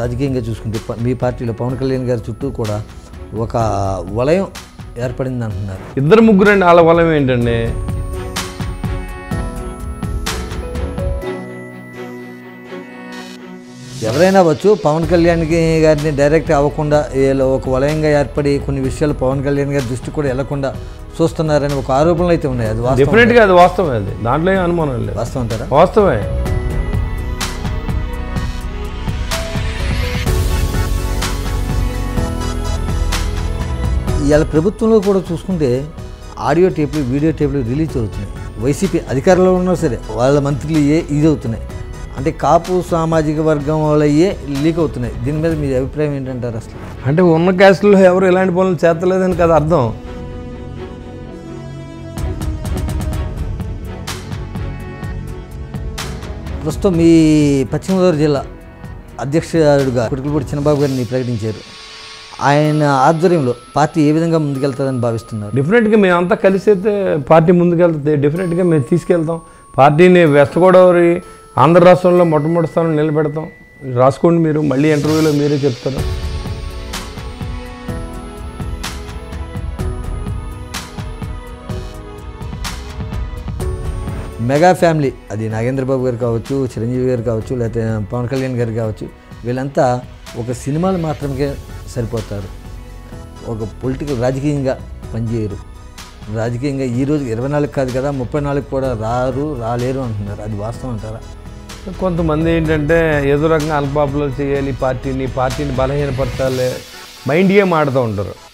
రాజకీయంగా చూసుకుంటే మీ పార్టీలో పవన్ కళ్యాణ్ గారి చుట్టూ కూడా ఒక వలయం ఏర్పడింది అంటున్నారు. ఇద్దరు ముగ్గురు అండి, వాళ్ళ వలయం ఏంటండి? ఎవరైనా వచ్చు, పవన్ కళ్యాణ్ గారిని డైరెక్ట్ అవ్వకుండా ఒక వలయంగా ఏర్పడి కొన్ని విషయాలు పవన్ కళ్యాణ్ గారి దృష్టి కూడా వెళ్లకుండా చూస్తున్నారని ఒక ఆరోపణలు అయితే ఉన్నాయి. అది డెఫినెట్గా అది వాస్తవమే, అది దాంట్లో ఏం అనుమానం లేదు. వాస్తవం కదా, వాస్తవమే. ఇవాళ ప్రభుత్వంలో కూడా చూసుకుంటే ఆడియో టేపులు వీడియో టేపులు రిలీజ్ అవుతున్నాయి. వైసీపీ అధికారంలో ఉన్నా సరే వాళ్ళ మంత్రులు ఇది అవుతున్నాయి అంటే కాపు సామాజిక వర్గం వాళ్ళయ్యే లీక్ అవుతున్నాయి. దీని మీద మీ అభిప్రాయం ఏంటంటారు? అసలు అంటే ఉన్న క్యాస్ట్లో ఎవరు ఎలాంటి పనులు చేస్తలేదని కదా అర్థం. ప్రస్తుతం మీ పశ్చిమ గోదావరి జిల్లా అధ్యక్షుడిగా కొడుకులపూడి చిన్నబాబు గారిని ప్రకటించారు. ఆయన ఆధ్వర్యంలో పార్టీ ఏ విధంగా ముందుకెళ్తుందని భావిస్తున్నారు? డెఫినెట్గా మేమంతా కలిసి అయితే పార్టీ ముందుకెళ్తుంది. డెఫినెట్గా మేము తీసుకెళ్తాం పార్టీని. వెస్ట్ గోదావరి ఆంధ్ర రాష్ట్రంలో మొట్టమొదటి స్థానంలో నిలబెడతాం. రాసుకోండి, మీరు మళ్ళీ ఇంటర్వ్యూలో మీరే చెప్తారు. మెగా ఫ్యామిలీ, అది నాగేంద్రబాబు గారు కావచ్చు, చిరంజీవి గారు కావచ్చు, లేకపోతే పవన్ కళ్యాణ్ గారు కావచ్చు, వీళ్ళంతా ఒక సినిమాలు మాత్రమే సరిపోతారు, ఒక పొలిటికల్ రాజకీయంగా పనిచేయరు. రాజకీయంగా ఈరోజు 24 కాదు కదా 34 కూడా రాలేరు అంటున్నారు. అది వాస్తవం అంటారా? కొంతమంది ఏంటంటే ఏదో రకంగా అన్పాపులర్ చేయాలి పార్టీని, పార్టీని బలహీనపరచాలి మైండ్ గేమ్ ఆడుతూ ఉంటారు.